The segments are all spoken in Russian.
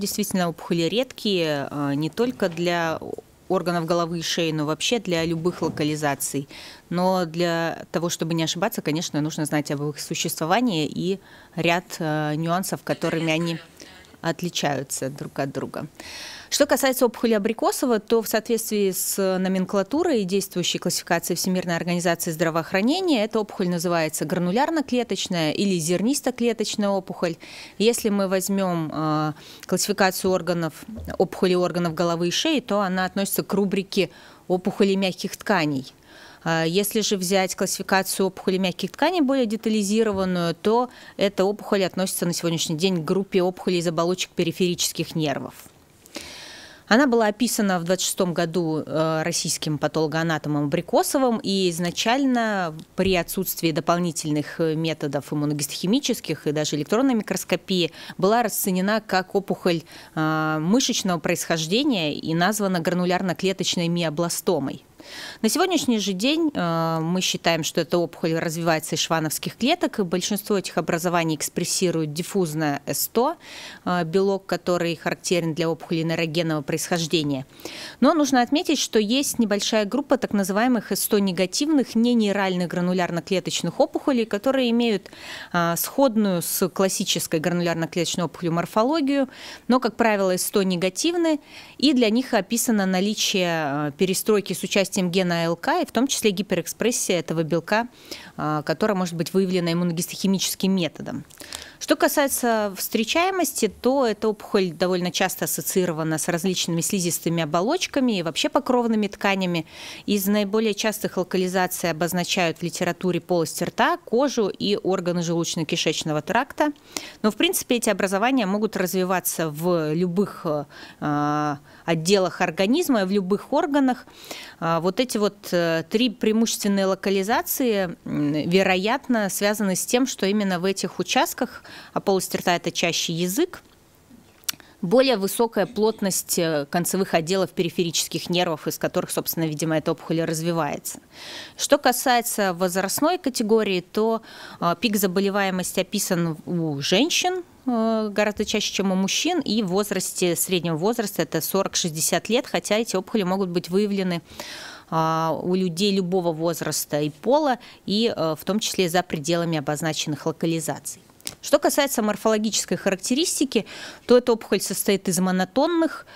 действительно опухоли редкие, не только для органов головы и шеи, но вообще для любых локализаций. Но для того, чтобы не ошибаться, конечно, нужно знать об их существовании и ряд нюансов, которыми они отличаются друг от друга. Что касается опухоли Абрикосова, то в соответствии с номенклатурой и действующей классификацией Всемирной организации здравоохранения, эта опухоль называется гранулярно-клеточная или зернистоклеточная опухоль. Если мы возьмем классификацию опухолей органов головы и шеи, то она относится к рубрике опухолей мягких тканей. Если же взять классификацию опухолей мягких тканей, более детализированную, то эта опухоль относится на сегодняшний день к группе опухолей из оболочек периферических нервов. Она была описана в 1926 году российским патологоанатомом Абрикосовым, и изначально при отсутствии дополнительных методов иммуногистохимических и даже электронной микроскопии была расценена как опухоль мышечного происхождения и названа гранулярно-клеточной миобластомой. На сегодняшний же день мы считаем, что эта опухоль развивается из швановских клеток, и большинство этих образований экспрессирует диффузное С100, белок, который характерен для опухоли нейрогенного происхождения. Но нужно отметить, что есть небольшая группа так называемых С100 негативных, ненейральных гранулярно-клеточных опухолей, которые имеют сходную с классической гранулярно-клеточной опухолью морфологию, но, как правило, С100 негативны, и для них описано наличие перестройки с участием гена АЛК, и в том числе гиперэкспрессия этого белка, которая может быть выявлена иммуногистохимическим методом. Что касается встречаемости, то эта опухоль довольно часто ассоциирована с различными слизистыми оболочками и вообще покровными тканями. Из наиболее частых локализаций обозначают в литературе полость рта, кожу и органы желудочно-кишечного тракта. Но в принципе эти образования могут развиваться в любых отделах организма и в любых органах. Вот эти вот три преимущественные локализации, вероятно, связаны с тем, что именно в этих участках, а полость рта – это чаще язык, более высокая плотность концевых отделов периферических нервов, из которых, собственно, видимо, эта опухоль развивается. Что касается возрастной категории, то пик заболеваемости описан у женщин гораздо чаще, чем у мужчин, и в возрасте среднего возраста это 40-60 лет, хотя эти опухоли могут быть выявлены у людей любого возраста и пола, и в том числе за пределами обозначенных локализаций. Что касается морфологической характеристики, то эта опухоль состоит из монотонных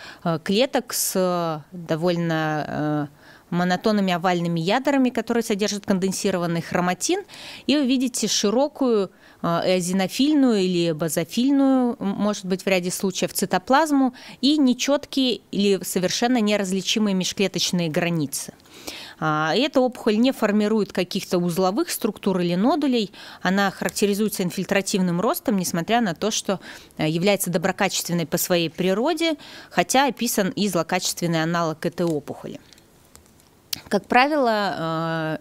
клеток с довольно монотонными овальными ядрами, которые содержат конденсированный хроматин, и вы видите широкую эозинофильную или базофильную, может быть, в ряде случаев цитоплазму, и нечеткие или совершенно неразличимые межклеточные границы. Эта опухоль не формирует каких-то узловых структур или нодулей, она характеризуется инфильтративным ростом, несмотря на то, что является доброкачественной по своей природе, хотя описан и злокачественный аналог этой опухоли. Как правило,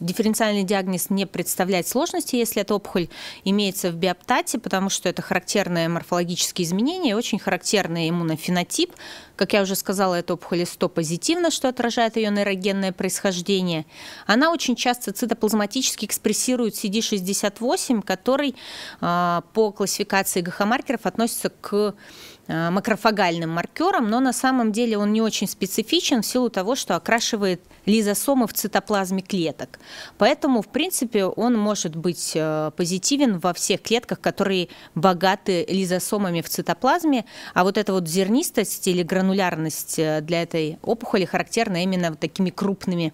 дифференциальный диагноз не представляет сложности, если эта опухоль имеется в биоптате, потому что это характерные морфологические изменения, очень характерный иммунофенотип. Как я уже сказала, эта опухоль С100 позитивна, что отражает ее нейрогенное происхождение. Она очень часто цитоплазматически экспрессирует CD68, который по классификации гахомаркеров относится к макрофагальным маркером, но на самом деле он не очень специфичен в силу того, что окрашивает лизосомы в цитоплазме клеток. Поэтому, в принципе, он может быть позитивен во всех клетках, которые богаты лизосомами в цитоплазме, а вот эта вот зернистость или гранулярность для этой опухоли характерна именно такими крупными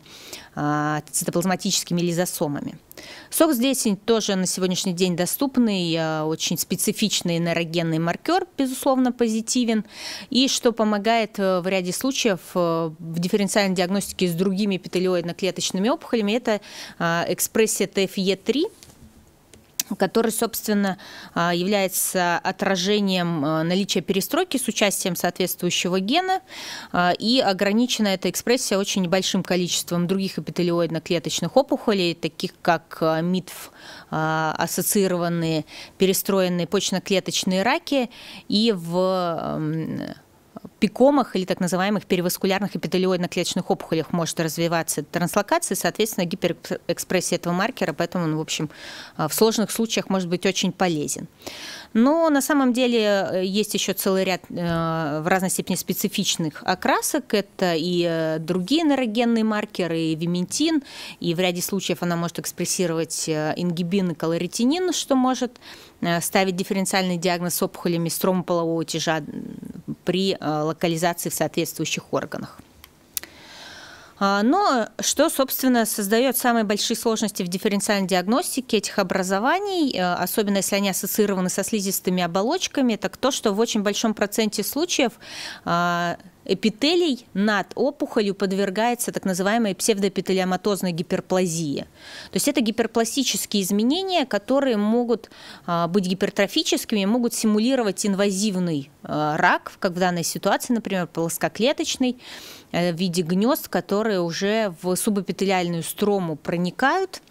цитоплазматическими лизосомами. СОКС-10 тоже на сегодняшний день доступный, очень специфичный нейрогенный маркер, безусловно, позитивен, и что помогает в ряде случаев в дифференциальной диагностике с другими эпителиоидно-клеточными опухолями, это экспрессия ТФЕ-3, который, собственно, является отражением наличия перестройки с участием соответствующего гена, и ограничена эта экспрессия очень небольшим количеством других эпителиоидно-клеточных опухолей, таких как МИТФ, ассоциированные перестроенные почечно-клеточные раки, и в При комах или так называемых переваскулярных эпителиоидно-клеточных опухолях может развиваться транслокация, соответственно, гиперэкспрессия этого маркера, поэтому он, в общем, в сложных случаях может быть очень полезен. Но на самом деле есть еще целый ряд в разной степени специфичных окрасок. Это и другие нейрогенные маркеры, и виментин, и в ряде случаев она может экспрессировать ингибин и колоретинин, что может ставить дифференциальный диагноз с опухолями строма полового тяжа при локализации в соответствующих органах. Но что, собственно, создает самые большие сложности в дифференциальной диагностике этих образований, особенно если они ассоциированы со слизистыми оболочками, так то, что в очень большом проценте случаев эпителий над опухолью подвергается так называемой псевдоэпителиоматозной гиперплазии. То есть это гиперпластические изменения, которые могут быть гипертрофическими, могут симулировать инвазивный рак, как в данной ситуации, например, плоскоклеточный, в виде гнезд, которые уже в субэпителиальную строму проникают.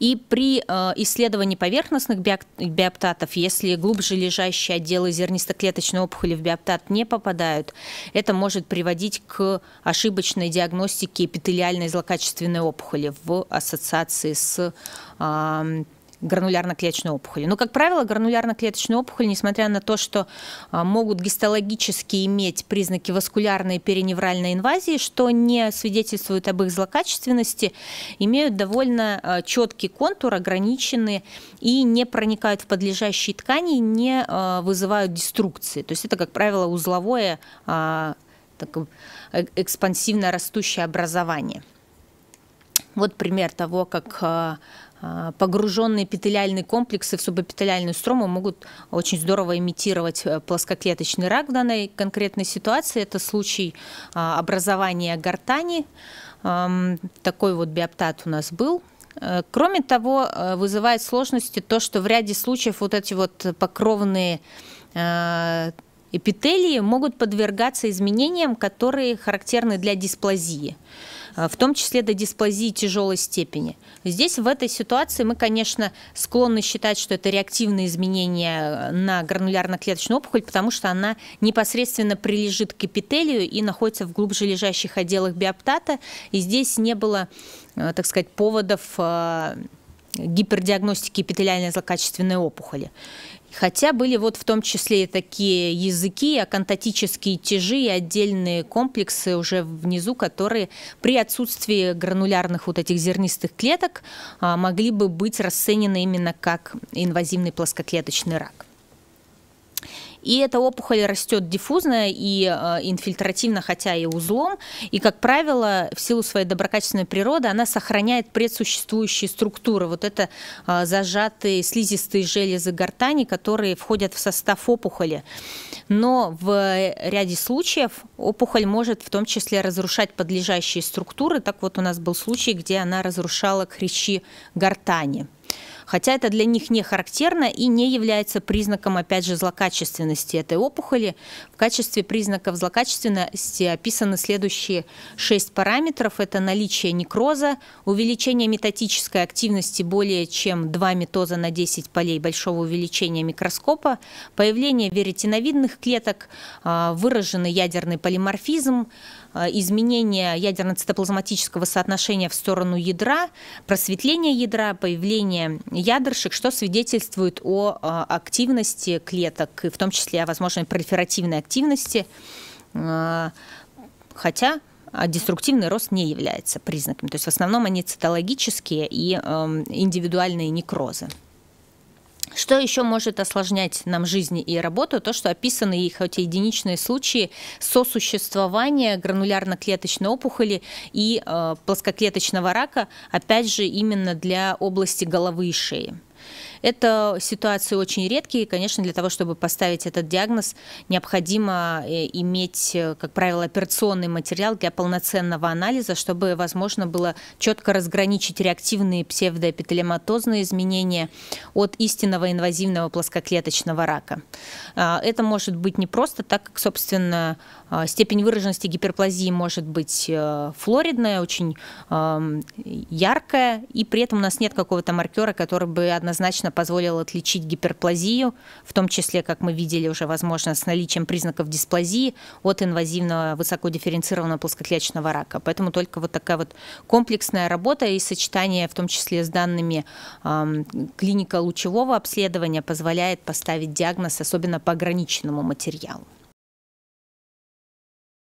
И при исследовании поверхностных биоптатов, если глубже лежащие отделы зернистоклеточной опухоли в биоптат не попадают, это может приводить к ошибочной диагностике эпителиальной злокачественной опухоли в ассоциации с гранулярно-клеточной опухоли. Но, как правило, гранулярно-клеточная опухоль, несмотря на то, что могут гистологически иметь признаки васкулярной периневральной инвазии, что не свидетельствует об их злокачественности, имеют довольно четкий контур, ограниченные и не проникают в подлежащие ткани, не вызывают деструкции. То есть это, как правило, узловое, экспансивно растущее образование. Вот пример того, как погруженные эпителиальные комплексы в субэпителиальную строму могут очень здорово имитировать плоскоклеточный рак в данной конкретной ситуации. Это случай образования гортани. Такой вот биоптат у нас был. Кроме того, вызывает сложности то, что в ряде случаев вот эти вот покровные эпителии могут подвергаться изменениям, которые характерны для дисплазии, в том числе до дисплазии тяжелой степени. Здесь, в этой ситуации, мы, конечно, склонны считать, что это реактивные изменения на гранулярно-клеточную опухоль, потому что она непосредственно прилежит к эпителию и находится в глубже лежащих отделах биоптата. И здесь не было, так сказать, поводов гипердиагностики эпителиальной злокачественной опухоли. Хотя были вот в том числе и такие языки, акантатические тяжи и отдельные комплексы уже внизу, которые при отсутствии гранулярных вот этих зернистых клеток могли бы быть расценены именно как инвазивный плоскоклеточный рак. И эта опухоль растет диффузно и инфильтративно, хотя и узлом. И, как правило, в силу своей доброкачественной природы она сохраняет предсуществующие структуры. Вот это зажатые слизистые железы гортани, которые входят в состав опухоли. Но в ряде случаев опухоль может в том числе разрушать подлежащие структуры. Так вот у нас был случай, где она разрушала хрящи гортани. Хотя это для них не характерно и не является признаком, опять же, злокачественности этой опухоли. В качестве признаков злокачественности описаны следующие 6 параметров. Это наличие некроза, увеличение метатической активности более чем 2 метоза на 10 полей большого увеличения микроскопа, появление веретиновидных клеток, выраженный ядерный полиморфизм, изменение ядерно-цитоплазматического соотношения в сторону ядра, просветление ядра, появление ядрышек, что свидетельствует о активности клеток, и в том числе о возможной пролиферативной активности, хотя деструктивный рост не является признаком. То есть в основном они цитологические и индивидуальные некрозы. Что еще может осложнять нам жизнь и работу? То, что описаны, хоть и единичные случаи, сосуществования гранулярно-клеточной опухоли и плоскоклеточного рака, опять же, именно для области головы и шеи. Это ситуации очень редкие, и, конечно, для того, чтобы поставить этот диагноз, необходимо иметь, как правило, операционный материал для полноценного анализа, чтобы возможно было четко разграничить реактивные псевдоэпителиоматозные изменения от истинного инвазивного плоскоклеточного рака. Это может быть непросто, так как, собственно, степень выраженности гиперплазии может быть флоридная, очень яркая, и при этом у нас нет какого-то маркера, который бы однозначно позволил отличить гиперплазию, в том числе, как мы видели уже, возможно, с наличием признаков дисплазии от инвазивного высокодифференцированного плоскоклеточного рака. Поэтому только вот такая вот комплексная работа и сочетание, в том числе с данными клинико-лучевого обследования, позволяет поставить диагноз, особенно по ограниченному материалу.